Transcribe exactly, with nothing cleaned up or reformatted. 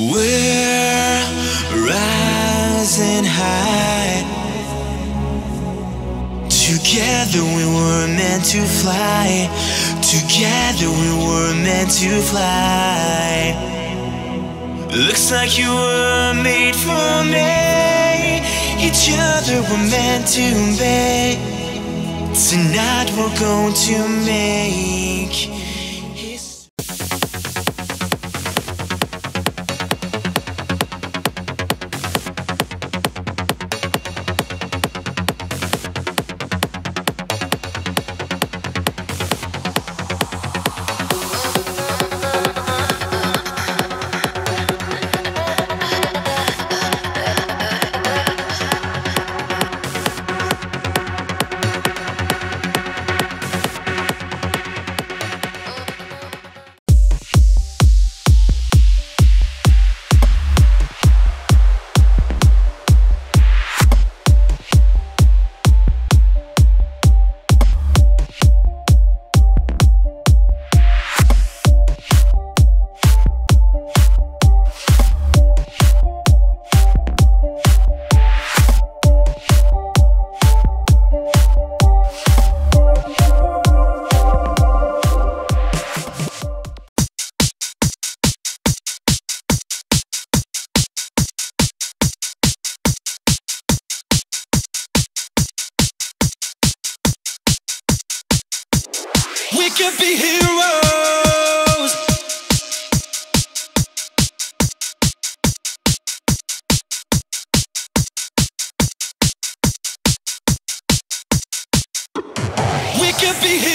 We're rising high. Together we were meant to fly. Together we were meant to fly. Looks like you were made for me. Each other we're meant to make. Tonight we're going to make. We can be heroes. We can be heroes.